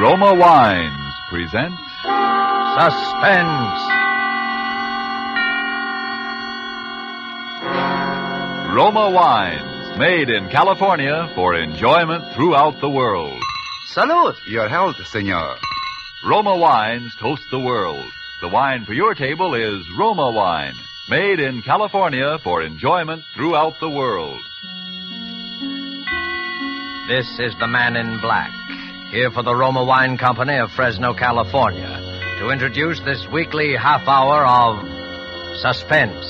Roma Wines presents... Suspense! Roma Wines, made in California for enjoyment throughout the world. Salud! Your health, senor. Roma Wines toast the world. The wine for your table is Roma Wine, made in California for enjoyment throughout the world. This is the man in black, here for the Roma Wine Company of Fresno, California, to introduce this weekly half hour of Suspense.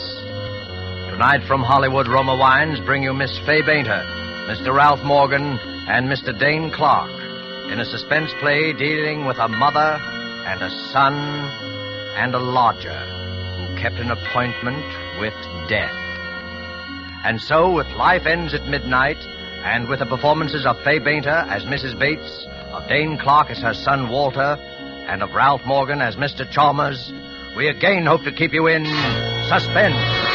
Tonight from Hollywood, Roma Wines bring you Miss Faye Bainter, Mr. Ralph Morgan, and Mr. Dane Clark in a suspense play dealing with a mother and a son and a lodger who kept an appointment with death. And so, with Life Ends at Midnight, and with the performances of Faye Bainter as Mrs. Bates, of Dane Clark as her son Walter, and of Ralph Morgan as Mr. Chalmers, we again hope to keep you in suspense.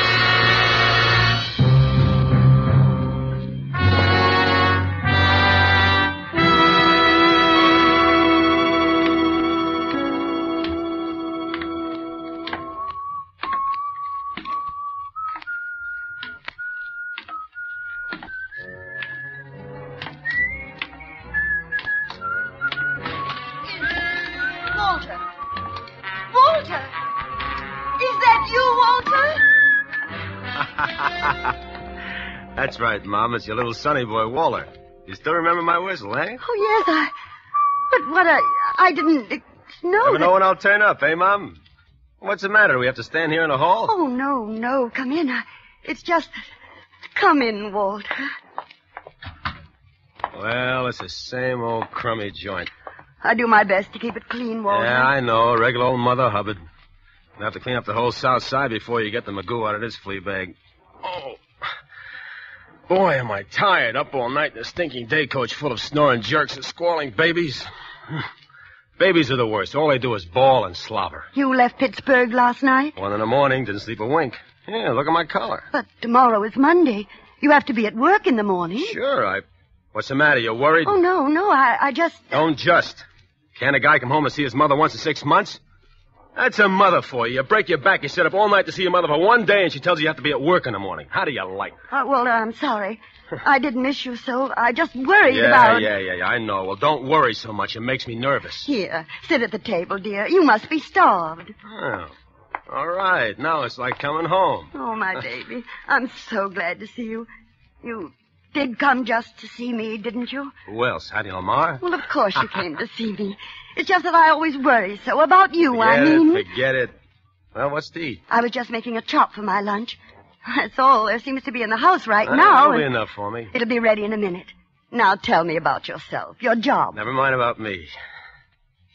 That's right, Mom. It's your little sonny boy, Waller. You still remember my whistle, eh? Oh, yes, I... But what I didn't know... Never know when I'll turn up, eh, Mom? What's the matter? Do we have to stand here in the hall? Oh, no. Come in. It's just... Come in, Walter. Well, it's the same old crummy joint. I do my best to keep it clean, Walter. Yeah, I know. Regular old Mother Hubbard. You'll have to clean up the whole south side before you get the magoo out of this flea bag. Oh... Boy, am I tired. Up all night in a stinking day coach full of snoring jerks and squalling babies. Babies are the worst. All they do is bawl and slobber. You left Pittsburgh last night? 1 in the morning. Didn't sleep a wink. Yeah, look at my collar. But tomorrow is Monday. You have to be at work in the morning. Sure, What's the matter? You worried? Oh, no. I just... Don't just. Can't a guy come home and see his mother once in 6 months? That's a mother for you. You break your back, you sit up all night to see your mother for 1 day, and she tells you you have to be at work in the morning. How do you like it? Walter, I'm sorry. I didn't miss you so. I just worried about... Yeah, I know. Well, don't worry so much. It makes me nervous. Here, sit at the table, dear. You must be starved. Oh, all right. Now it's like coming home. Oh, my baby. I'm so glad to see you. You did come just to see me, didn't you? Who else? Hattie Lamar? Well, of course you came to see me. It's just that I always worry so about you, Forget it. Well, what's to eat? I was just making a chop for my lunch. That's all there seems to be in the house right now. That'll be enough for me. It'll be ready in a minute. Now tell me about yourself, your job. Never mind about me.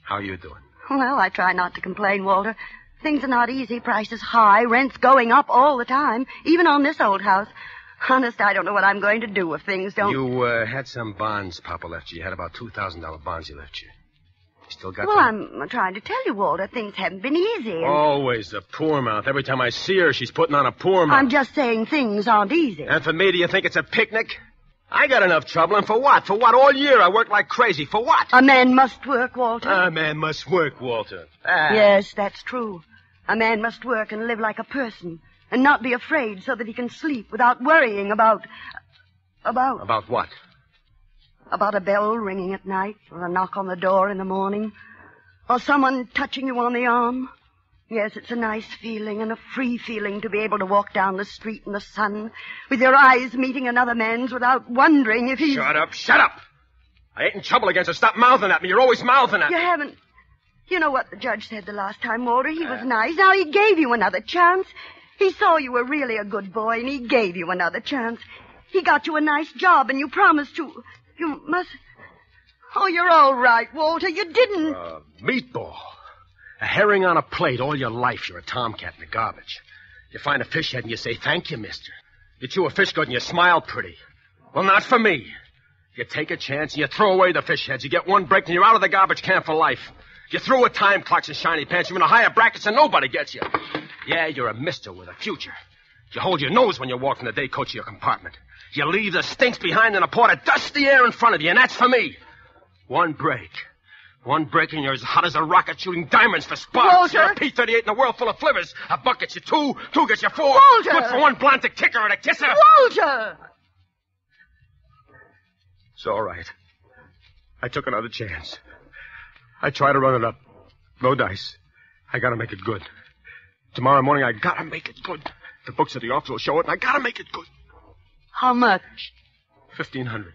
How are you doing? Well, I try not to complain, Walter. Things are not easy. Prices high, rents going up all the time, even on this old house. Honest, I don't know what I'm going to do if things don't... You had some bonds Papa left you. You had about $2,000 bonds he left you. Still got I'm trying to tell you, Walter, things haven't been easy. And... Always the poor mouth. Every time I see her, she's putting on a poor mouth. I'm just saying things aren't easy. And for me, do you think it's a picnic? I got enough trouble, and for what? For what? All year I work like crazy. For what? A man must work, Walter. A man must work, Walter. Yes, that's true. A man must work and live like a person and not be afraid so that he can sleep without worrying about... About what? About a bell ringing at night, or a knock on the door in the morning, or someone touching you on the arm. Yes, it's a nice feeling and a free feeling to be able to walk down the street in the sun with your eyes meeting another man's without wondering if he's... Shut up! I ain't in trouble against her. Stop mouthing at me. You're always mouthing at me. You haven't... You know what the judge said the last time, Walter? He was nice. Now, he gave you another chance. He saw you were really a good boy, and he gave you another chance. He got you a nice job, and you promised to... You must... Oh, you're all right, Walter. You didn't... Meatball. A herring on a plate all your life. You're a tomcat in the garbage. You find a fish head and you say, thank you, mister. You chew a fish good and you smile pretty. Well, not for me. You take a chance and you throw away the fish heads. You get one break and you're out of the garbage can for life. You're through with time clocks and shiny pants. You're in the higher brackets and nobody gets you. Yeah, you're a mister with a future. You hold your nose when you walk from the day coach to your compartment. You leave the stinks behind and a pot of dust the air in front of you, and that's for me. One break. One break and you're as hot as a rocket shooting diamonds for sparks. Walter! You're a P-38 in a world full of flivvers. A buck gets you two, two gets you four. Walter! Good for one blonde-tick kicker and a kisser. Walter! It's all right. I took another chance. I tried to run it up. No dice. I gotta make it good. Tomorrow morning, I gotta make it good. The books at the office will show it, and I gotta make it good. How much? $1,500.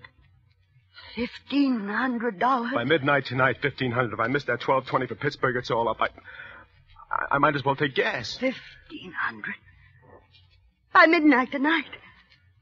$1,500? By midnight tonight, $1,500. If I miss that 12:20 for Pittsburgh, it's all up. I might as well take gas. $1,500. By midnight tonight.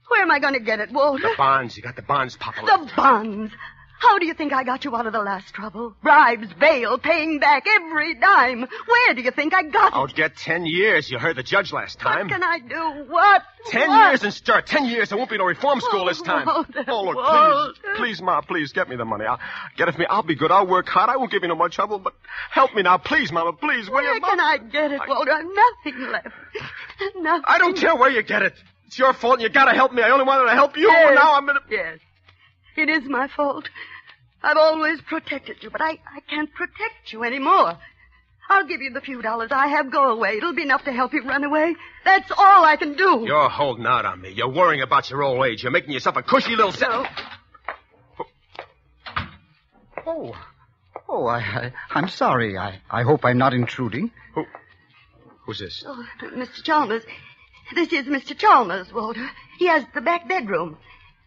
Where am I going to get it, Walter? The bonds. You got the bonds, Papa. The bonds? How do you think I got you out of the last trouble? Bribes, bail, paying back every dime. Where do you think I got it? I'll get 10 years. You heard the judge last time. What can I do? What? 10 years and stir. 10 years. There won't be no reform school this time. Walter, oh, look, Walter. Please. Please, Ma, please get me the money. I'll be good. I'll work hard. I won't give you no more trouble, but help me now. Please, Mama, please. Where can I get it, Walter? I've nothing left. Nothing. I don't care where you get it. It's your fault, and you got to help me. I only wanted to help you, and now I'm in a... Yes, it is my fault. I've always protected you, but I can't protect you anymore. I'll give you the few dollars I have. Go away. It'll be enough to help you run away. That's all I can do. You're holding out on me. You're worrying about your old age. You're making yourself a cushy little... No. Oh, I'm sorry. I hope I'm not intruding. Who's this? Oh, Mr. Chalmers. This is Mr. Chalmers, Walter. He has the back bedroom.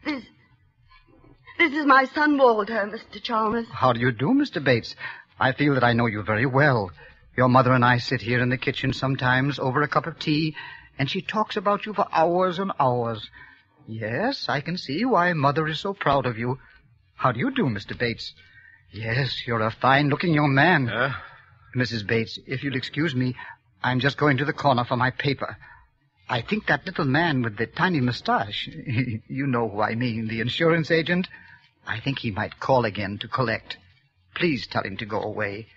This is my son, Walter, Mr. Chalmers. How do you do, Mr. Bates? I feel that I know you very well. Your mother and I sit here in the kitchen sometimes over a cup of tea, and she talks about you for hours and hours. Yes, I can see why Mother is so proud of you. How do you do, Mr. Bates? Yes, you're a fine-looking young man. Mrs. Bates, if you'll excuse me, I'm just going to the corner for my paper. I think that little man with the tiny mustache, you know who I mean, the insurance agent, I think he might call again to collect. Please tell him to go away.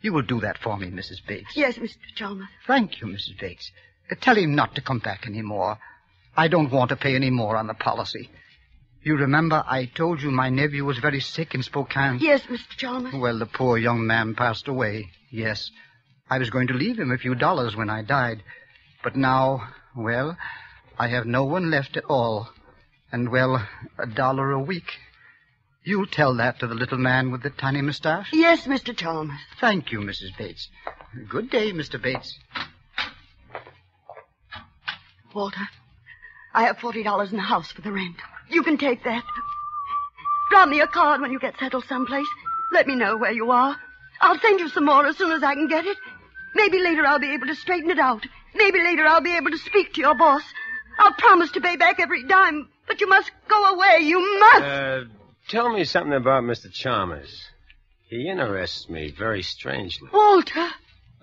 You will do that for me, Mrs. Bates. Yes, Mr. Chalmers. Thank you, Mrs. Bates. Tell him not to come back any more. I don't want to pay any more on the policy. You remember I told you my nephew was very sick in Spokane? Yes, Mr. Chalmers. Well, the poor young man passed away, yes. I was going to leave him a few dollars when I died, but now... Well, I have no one left at all. And, well, $1 a week. You'll tell that to the little man with the tiny mustache? Yes, Mr. Chalmers. Thank you, Mrs. Bates. Good day, Mr. Bates. Walter, I have $40 in the house for the rent. You can take that. Drop me a card when you get settled someplace. Let me know where you are. I'll send you some more as soon as I can get it. Maybe later I'll be able to straighten it out. Maybe later I'll be able to speak to your boss. I'll promise to pay back every dime, but you must go away. You must. Tell me something about Mr. Chalmers. He interests me very strangely. Walter.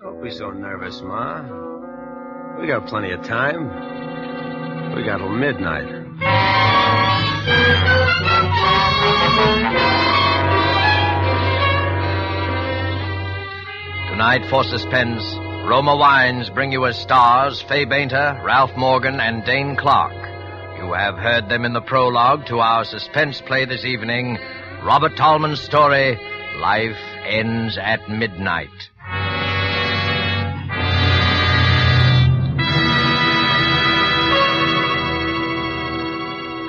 Don't be so nervous, Ma. We got plenty of time. We got till midnight. Tonight for Suspense, Roma Wines bring you as stars Faye Bainter, Ralph Morgan, and Dane Clark. You have heard them in the prologue to our suspense play this evening, Robert Tallman's story, Life Ends at Midnight.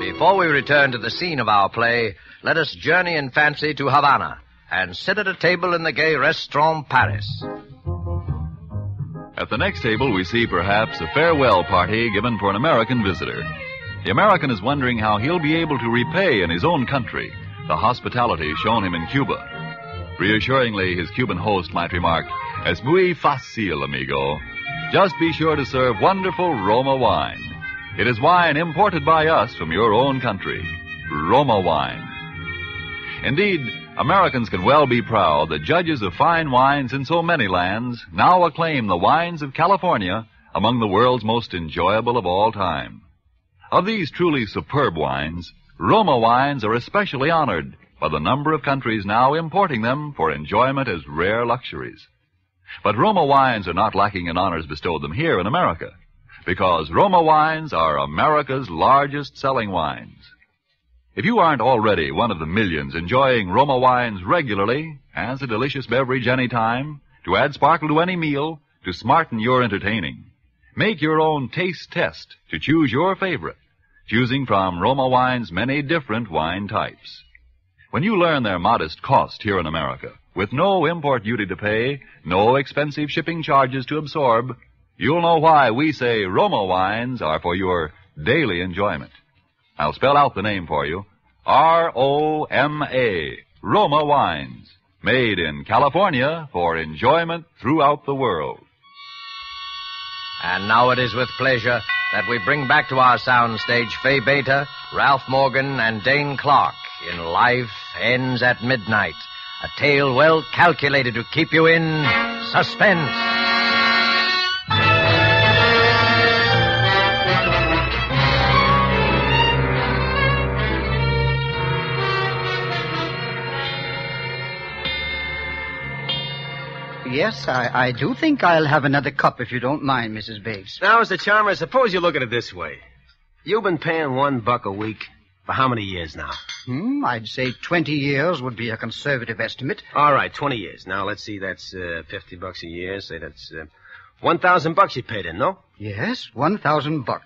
Before we return to the scene of our play, let us journey in fancy to Havana and sit at a table in the gay restaurant Paris. At the next table, we see perhaps a farewell party given for an American visitor. The American is wondering how he'll be able to repay in his own country the hospitality shown him in Cuba. Reassuringly, his Cuban host might remark, "Es muy fácil, amigo. Just be sure to serve wonderful Roma wine. It is wine imported by us from your own country. Roma wine." Indeed, Americans can well be proud that judges of fine wines in so many lands now acclaim the wines of California among the world's most enjoyable of all time. Of these truly superb wines, Roma wines are especially honored by the number of countries now importing them for enjoyment as rare luxuries. But Roma wines are not lacking in honors bestowed them here in America, because Roma wines are America's largest selling wines. If you aren't already one of the millions enjoying Roma wines regularly as a delicious beverage anytime, to add sparkle to any meal, to smarten your entertaining, make your own taste test to choose your favorite, choosing from Roma Wine's many different wine types. When you learn their modest cost here in America, with no import duty to pay, no expensive shipping charges to absorb, you'll know why we say Roma Wines are for your daily enjoyment. I'll spell out the name for you. R-O-M-A, Roma Wines, made in California for enjoyment throughout the world. And now it is with pleasure that we bring back to our soundstage Faye Bainter, Ralph Morgan, and Dane Clark in Life Ends at Midnight, a tale well calculated to keep you in suspense. Yes, I do think I'll have another cup if you don't mind, Mrs. Bates. Now, Mr. Chalmers, suppose you look at it this way. You've been paying $1 a week for how many years now? I'd say 20 years would be a conservative estimate. All right, 20 years. Now, let's see, that's $50 a year. Say that's $1,000 you paid in, no? Yes, $1,000.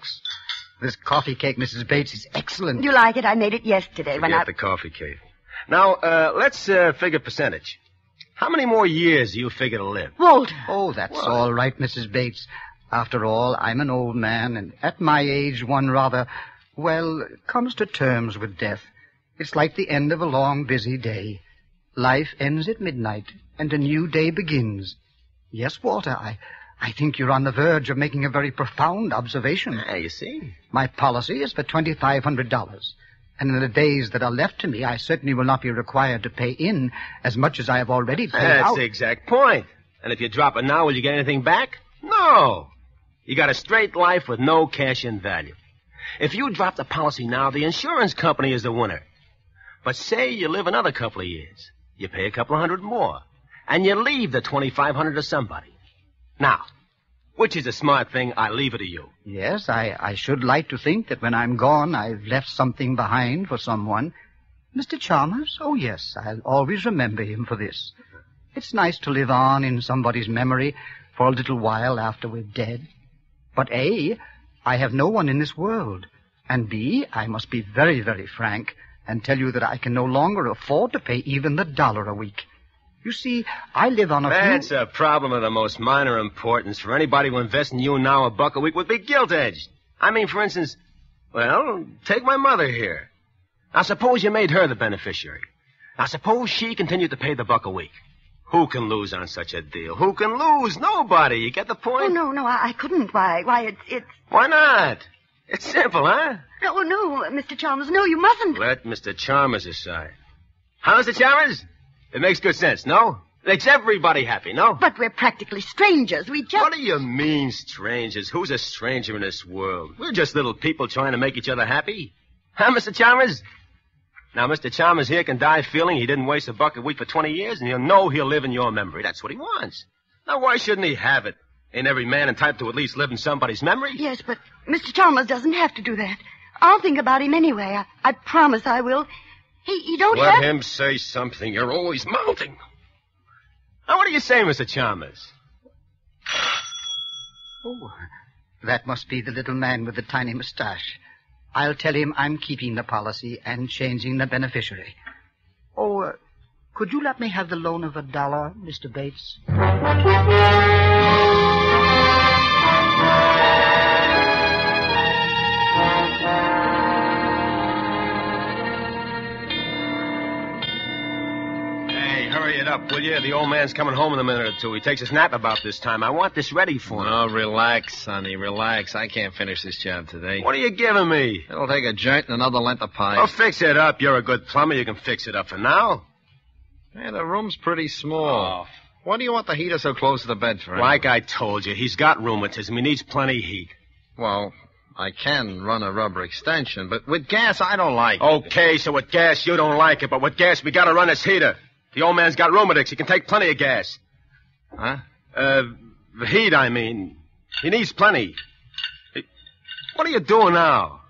This coffee cake, Mrs. Bates, is excellent. You like it? I made it yesterday. The coffee cake. Now, let's figure percentage. How many more years do you figure to live? Walter. Oh, that's all right, Mrs. Bates. After all, I'm an old man, and at my age, one rather, comes to terms with death. It's like the end of a long, busy day. Life ends at midnight, and a new day begins. Yes, Walter, I think you're on the verge of making a very profound observation. Ah, you see? My policy is for $2,500. And in the days that are left to me, I certainly will not be required to pay in as much as I have already paid out. That's the exact point. And if you drop it now, will you get anything back? No. You got a straight life with no cash in value. If you drop the policy now, the insurance company is the winner. But say you live another couple of years. You pay a couple of hundred more. And you leave the $2,500 to somebody. Now, which is a smart thing, I leave it to you. Yes, I should like to think that when I'm gone, I've left something behind for someone. Mr. Chalmers? Oh, yes, I'll always remember him for this. It's nice to live on in somebody's memory for a little while after we're dead. But A, I have no one in this world. And B, I must be very, very frank and tell you that I can no longer afford to pay even the $1 a week. You see, I live on a... That's a problem of the most minor importance. For anybody who invests in you now, $1 a week would be gilt-edged. I mean, for instance, take my mother here. Now, suppose you made her the beneficiary. Now, suppose she continued to pay the $1 a week. Who can lose on such a deal? Who can lose? Nobody. You get the point? Oh, no, I couldn't. Why, it's... Why not? It's simple, huh? No, Mr. Chalmers, no, you mustn't. Let Mr. Chalmers aside. Huh, Mr. Chalmers? It makes good sense, no? Makes everybody happy, no? But we're practically strangers. We just... What do you mean, strangers? Who's a stranger in this world? We're just little people trying to make each other happy. Huh, Mr. Chalmers? Now, Mr. Chalmers here can die feeling he didn't waste $1 a week for 20 years, and he'll know he'll live in your memory. That's what he wants. Now, why shouldn't he have it? Ain't every man entitled to at least live in somebody's memory? Yes, but Mr. Chalmers doesn't have to do that. I'll think about him anyway. I promise I will... He don't let have... Let him say something. You're always mounting. Now, what do you say, Mr. Chalmers? Oh, that must be the little man with the tiny mustache. I'll tell him I'm keeping the policy and changing the beneficiary. Oh, could you let me have the loan of $1, Mr. Bates? Hurry it up, will you? The old man's coming home in a minute or two. He takes his nap about this time. I want this ready for him. Oh, relax, sonny, relax. I can't finish this job today. What are you giving me? It'll take a joint and another length of pipe. Oh, fix it up. You're a good plumber. You can fix it up for now. Hey, the room's pretty small. Oh. Why do you want the heater so close to the bed for him? Like I told you, he's got rheumatism. He needs plenty of heat. Well... I can run a rubber extension, but with gas, I don't like it. Okay, so with gas, you don't like it, but with gas, we gotta run this heater. The old man's got rheumatics. He can take plenty of gas. Huh? Heat, I mean. He needs plenty. What are you doing now?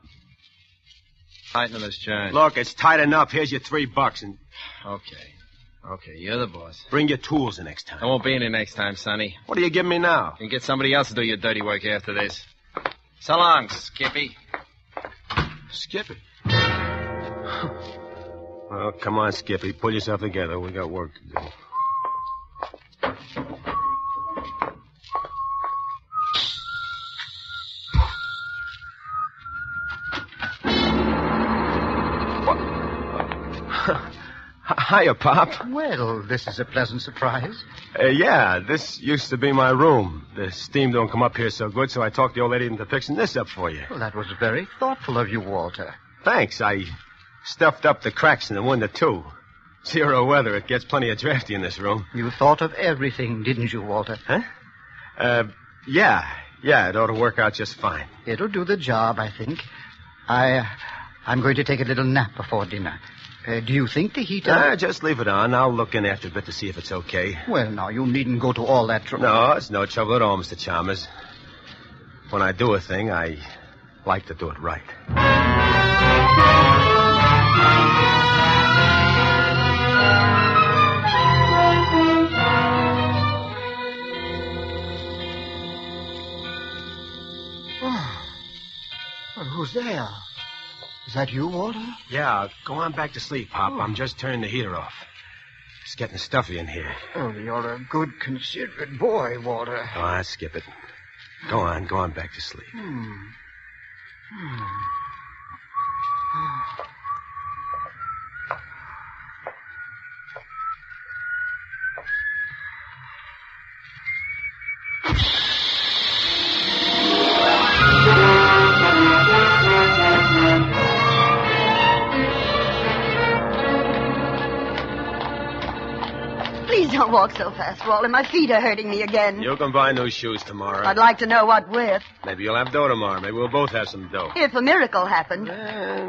Tighten this joint. Look, it's tight enough. Here's your $3 and... Okay, you're the boss. Bring your tools the next time. I won't be any next time, Sonny. What are you giving me now? You can get somebody else to do your dirty work after this. So long, Skippy. Skippy? Well, come on, Skippy. Pull yourself together. We got work to do. Hiya, Pop. Well, this is a pleasant surprise. This used to be my room. The steam don't come up here so good, so I talked the old lady into fixing this up for you. Well, that was very thoughtful of you, Walter. Thanks. I stuffed up the cracks in the window, too. Zero weather. It gets plenty of drafty in this room. You thought of everything, didn't you, Walter? Huh? Yeah, it ought to work out just fine. It'll do the job, I think. I'm going to take a little nap before dinner. Do you think the heater... just leave it on. I'll look in after a bit to see if it's okay. Well, now, you needn't go to all that trouble. No, it's no trouble at all, Mr. Chalmers. When I do a thing, I like to do it right. Oh. Well, who's there? Is that you, Walter? Yeah, go on back to sleep, Pop. Oh. I'm just turning the heater off. It's getting stuffy in here. Oh, you're a good, considerate boy, Walter. Oh, I'll skip it. Go on back to sleep. Don't walk so fast, Walter. My feet are hurting me again. You can buy new shoes tomorrow. I'd like to know what with. Maybe you'll have dough tomorrow. Maybe we'll both have some dough. If a miracle happened.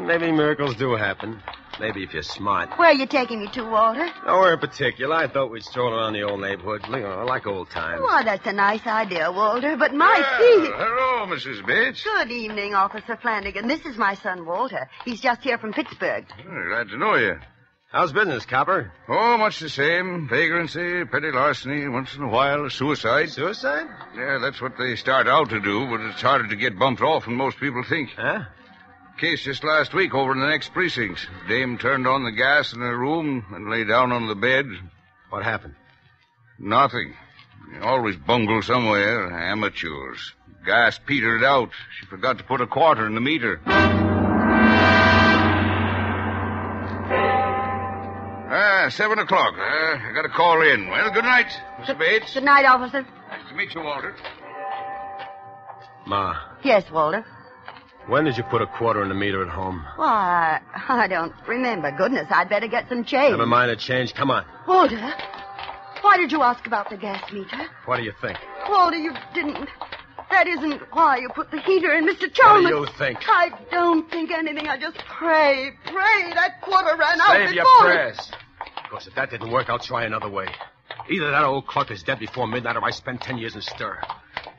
Maybe miracles do happen. Maybe if you're smart. Where are you taking me to, Walter? Nowhere in particular. I thought we'd stroll around the old neighborhood, like old times. Why, that's a nice idea, Walter, but my feet... Hello, Mrs. Bates. Good evening, Officer Flanagan. This is my son, Walter. He's just here from Pittsburgh. Glad to know you. How's business, Copper? Oh, much the same. Vagrancy, petty larceny, once in a while, suicide. Suicide? Yeah, that's what they start out to do, but it's harder to get bumped off than most people think. Huh? Case just last week over in the next precinct. Dame turned on the gas in her room and lay down on the bed. What happened? Nothing. You always bungle somewhere. Amateurs. Gas petered out. She forgot to put a quarter in the meter. Ah, 7:00. I got to call in. Well, good night, Mr. Bates. Good night, Officer. Nice to meet you, Walter. Ma. Yes, Walter. When did you put a quarter in the meter at home? Why, I don't remember. Goodness, I'd better get some change. Never mind the change. Come on. Walter, why did you ask about the gas meter? What do you think? Walter, you didn't... That isn't why you put the heater in, Mr. Chalmers. What do you think? I don't think anything. I just pray. That quarter ran out before... Save your prayers. Because if that didn't work, I'll try another way. Either that old clock is dead before midnight or I spend 10 years in stir.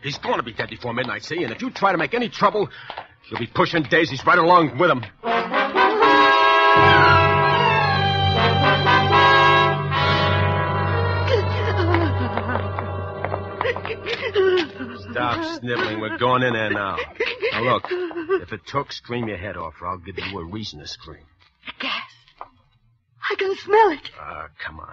He's going to be dead before midnight, see? And if you try to make any trouble, you'll be pushing daisies right along with him. Stop sniveling. We're going in there now. Now, look, if it took, scream your head off, or I'll give you a reason to scream. The gas. I can smell it. Come on.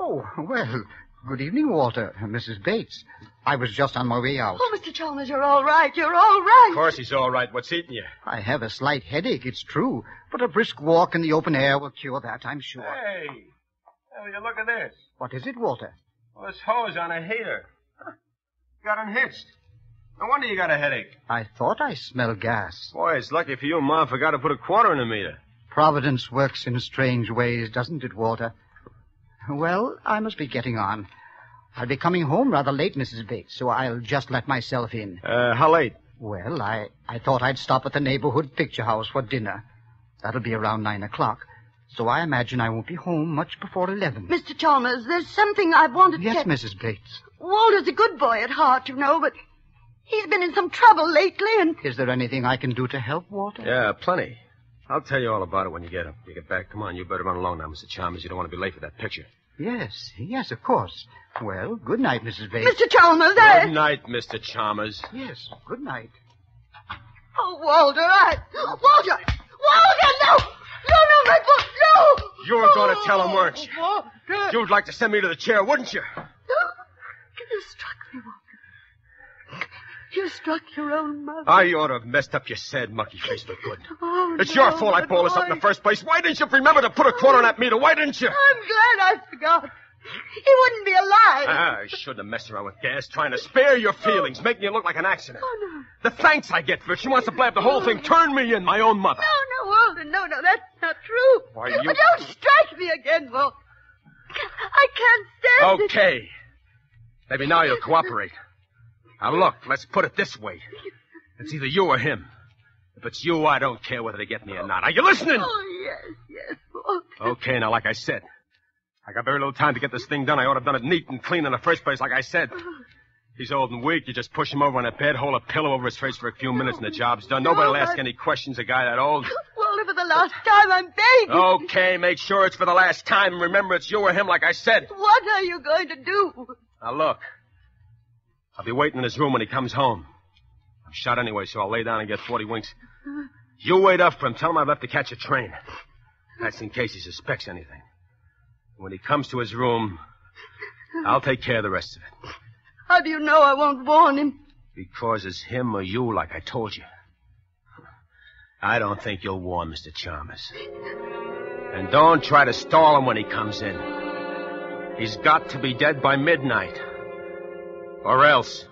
Oh, well, good evening, Walter, Mrs. Bates. I was just on my way out. Oh, Mr. Chalmers, you're all right. You're all right. Of course he's all right. What's eating you? I have a slight headache, it's true. But a brisk walk in the open air will cure that, I'm sure. Hey, will you look at this? What is it, Walter? Well, this hose on a heater. Huh. Got unhitched. No wonder you got a headache. I thought I smelled gas. Boy, it's lucky for you, Ma, forgot to put a quarter in the meter. Providence works in strange ways, doesn't it, Walter? Well, I must be getting on. I'll be coming home rather late, Mrs. Bates, so I'll just let myself in. How late? Well, I thought I'd stop at the neighborhood picture house for dinner. That'll be around 9:00. so I imagine I won't be home much before 11. Mr. Chalmers, there's something I wanted to... Yes, Mrs. Bates. Walter's a good boy at heart, you know, but he's been in some trouble lately and... Is there anything I can do to help Walter? Yeah, plenty. I'll tell you all about it when you get back. Come on, you better run along now, Mr. Chalmers. You don't want to be late for that picture. Yes, of course. Well, good night, Mrs. Bates. Mr. Chalmers, Good night, Mr. Chalmers. Yes, good night. Oh, Walter, Walter, no! No, my book, no! You were going to tell him, weren't you? Walter! You'd like to send me to the chair, wouldn't you? No. You struck me, Walter. You struck your own mother. I ought to have messed up your sad monkey face for good. Oh, it's your fault I balled us up in the first place. Why didn't you remember to put a quarter on that meter? Why didn't you? I'm glad I forgot. He wouldn't be alive. I shouldn't have messed around with gas, trying to spare your feelings, making you look like an accident. Oh, no. The thanks I get for it. She wants to blab the whole thing. Turn me in, my own mother. No, Walter, no, that's not true. Why, you... But don't strike me again, Walter. I can't stand it. Okay. Maybe now you'll cooperate. Now, look, let's put it this way. It's either you or him. If it's you, I don't care whether they get me or not. Are you listening? Oh, yes, Walter. Okay, now, like I said... I got very little time to get this thing done. I ought to have done it neat and clean in the first place, like I said. He's old and weak. You just push him over on a bed, hold a pillow over his face for a few minutes, and the job's done. Nobody'll ask any questions, a guy that old. Walter, for the last time, I'm begging. Okay, make sure it's for the last time. Remember, it's you or him, like I said. What are you going to do? Now, look. I'll be waiting in his room when he comes home. I'm shot anyway, so I'll lay down and get 40 winks. You wait up for him. Tell him I've left to catch a train. That's in case he suspects anything. When he comes to his room, I'll take care of the rest of it. How do you know I won't warn him? Because it's him or you, like I told you. I don't think you'll warn Mr. Chalmers. And don't try to stall him when he comes in. He's got to be dead by midnight. Or else...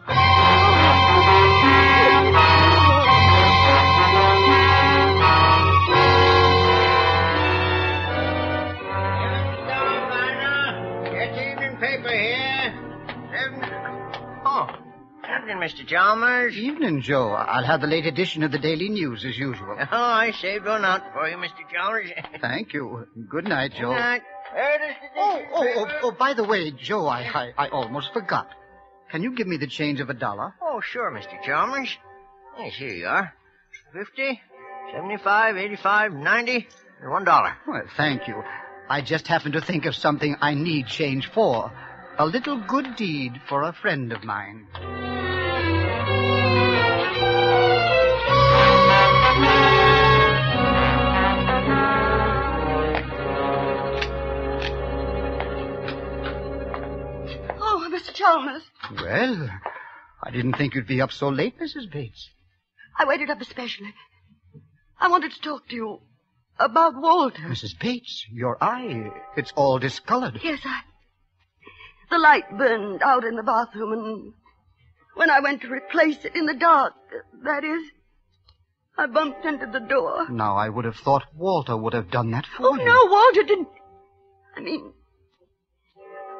Mr. Chalmers. Evening, Joe. I'll have the late edition of the Daily News, as usual. Oh, I saved one out for you, Mr. Chalmers. Thank you. Good night, Joe. Good night. By the way, Joe, I almost forgot. Can you give me the change of $1? Oh, sure, Mr. Chalmers. Yes, here you are. 50, 75, 85, 90, and $1. Well, thank you. I just happened to think of something I need change for. A little good deed for a friend of mine. Mr. Chalmers. Well, I didn't think you'd be up so late, Mrs. Bates. I waited up especially. I wanted to talk to you about Walter. Mrs. Bates, your eye, it's all discolored. Yes, the light burned out in the bathroom, and when I went to replace it in the dark, that is, I bumped into the door. Now, I would have thought Walter would have done that for you. Oh, no, Walter didn't. I mean...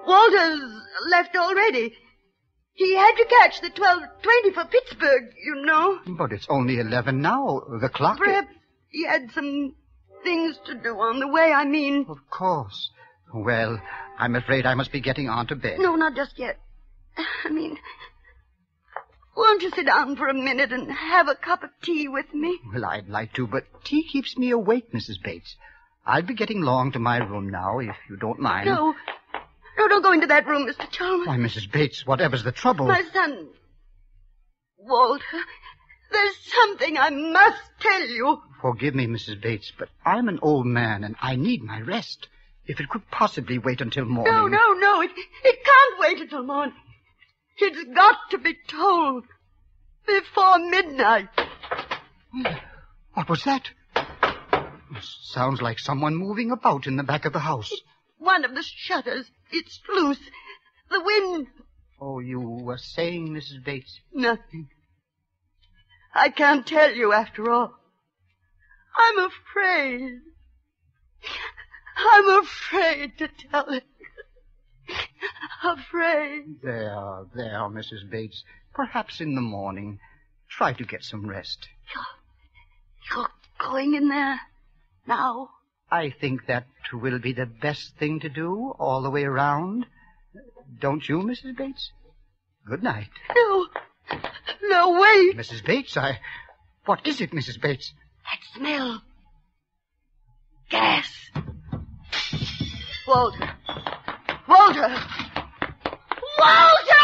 Walter's left already. He had to catch the 12:20 for Pittsburgh, you know. But it's only 11 now. The clock... Perhaps he had some things to do on the way, I mean. Of course. Well, I'm afraid I must be getting on to bed. No, not just yet. I mean, won't you sit down for a minute and have a cup of tea with me? Well, I'd like to, but tea keeps me awake, Mrs. Bates. I'll be getting long to my room now, if you don't mind. No, don't go into that room, Mr. Chalmers. Why, Mrs. Bates, whatever's the trouble? My son, Walter, there's something I must tell you. Forgive me, Mrs. Bates, but I'm an old man and I need my rest. If it could possibly wait until morning. No, it can't wait until morning. It's got to be told before midnight. What was that? It sounds like someone moving about in the back of the house. One of the shutters. It's loose. The wind... Oh, you were saying, Mrs. Bates? Nothing. I can't tell you, after all. I'm afraid. I'm afraid to tell it. Afraid. There, Mrs. Bates. Perhaps in the morning. Try to get some rest. You're going in there now? I think that will be the best thing to do all the way around. Don't you, Mrs. Bates? Good night. No. No way. Mrs. Bates, What is it, Mrs. Bates? That smell. Gas. Walter. Walter. Walter!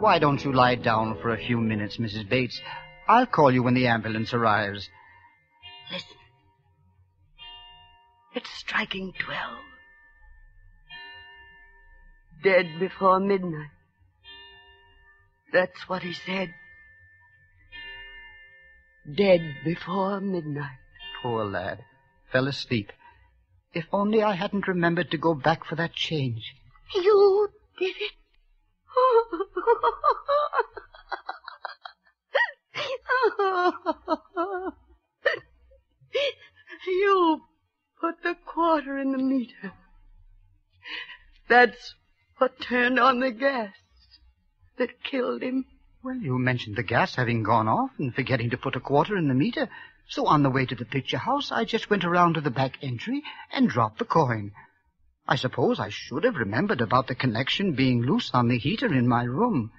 Why don't you lie down for a few minutes, Mrs. Bates? I'll call you when the ambulance arrives. Listen. It's striking 12. Dead before midnight. That's what he said. Dead before midnight. Poor lad. Fell asleep. If only I hadn't remembered to go back for that change. You did it. You put the quarter in the meter. That's what turned on the gas that killed him. Well, you mentioned the gas having gone off and forgetting to put a quarter in the meter. So on the way to the picture house, I just went around to the back entry and dropped the coin. I suppose I should have remembered about the connection being loose on the heater in my room.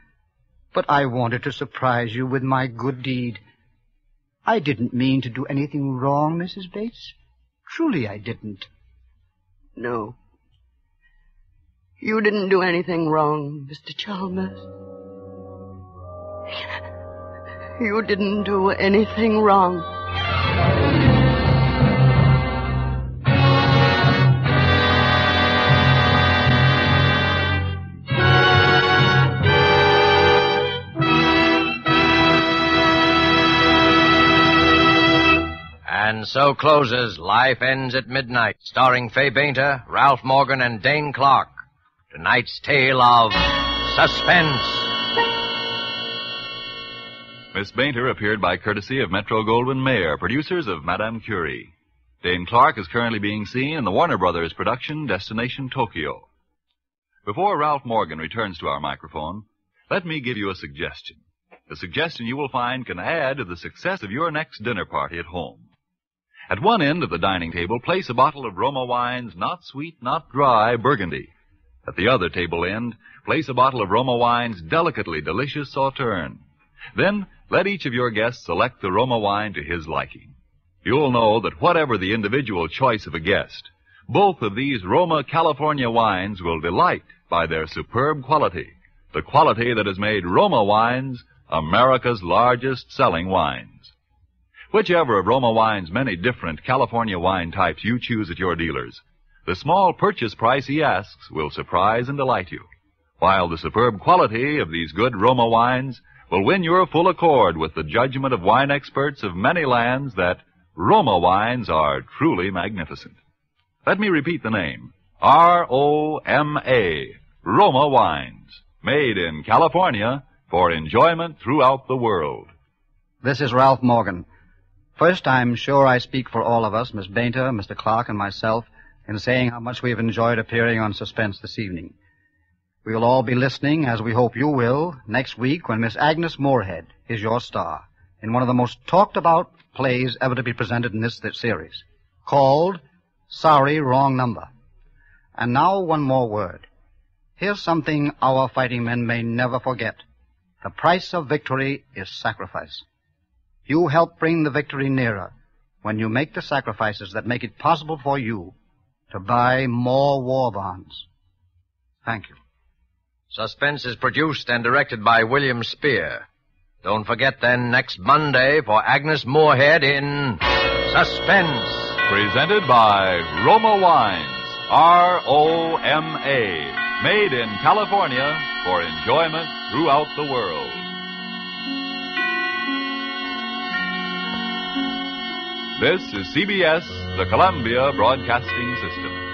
But I wanted to surprise you with my good deed. I didn't mean to do anything wrong, Mrs. Bates. Truly I didn't. No. You didn't do anything wrong, Mr. Chalmers. You didn't do anything wrong. And so closes Life Ends at Midnight, starring Faye Bainter, Ralph Morgan, and Dane Clark. Tonight's tale of Suspense. Miss Bainter appeared by courtesy of Metro-Goldwyn-Mayer, producers of Madame Curie. Dane Clark is currently being seen in the Warner Brothers production Destination Tokyo. Before Ralph Morgan returns to our microphone, let me give you a suggestion. The suggestion you will find can add to the success of your next dinner party at home. At one end of the dining table, place a bottle of Roma Wine's Not Sweet, Not Dry Burgundy. At the other table end, place a bottle of Roma Wine's Delicately Delicious Sauterne. Then, let each of your guests select the Roma wine to his liking. You'll know that whatever the individual choice of a guest, both of these Roma California wines will delight by their superb quality, the quality that has made Roma Wines America's largest selling wines. Whichever of Roma Wine's many different California wine types you choose at your dealer's, the small purchase price he asks will surprise and delight you, while the superb quality of these good Roma wines will win your full accord with the judgment of wine experts of many lands that Roma wines are truly magnificent. Let me repeat the name, R-O-M-A, Roma Wines, made in California for enjoyment throughout the world. This is Ralph Morgan. First, I'm sure I speak for all of us, Miss Bainter, Mr. Clark, and myself, in saying how much we've enjoyed appearing on Suspense this evening. We will all be listening, as we hope you will, next week when Miss Agnes Moorhead is your star in one of the most talked-about plays ever to be presented in this series, called Sorry, Wrong Number. And now one more word. Here's something our fighting men may never forget. The price of victory is sacrifice. You help bring the victory nearer when you make the sacrifices that make it possible for you to buy more war bonds. Thank you. Suspense is produced and directed by William Spier. Don't forget then next Monday for Agnes Moorhead in Suspense. Presented by Roma Wines, R-O-M-A, made in California for enjoyment throughout the world. This is CBS, the Columbia Broadcasting System.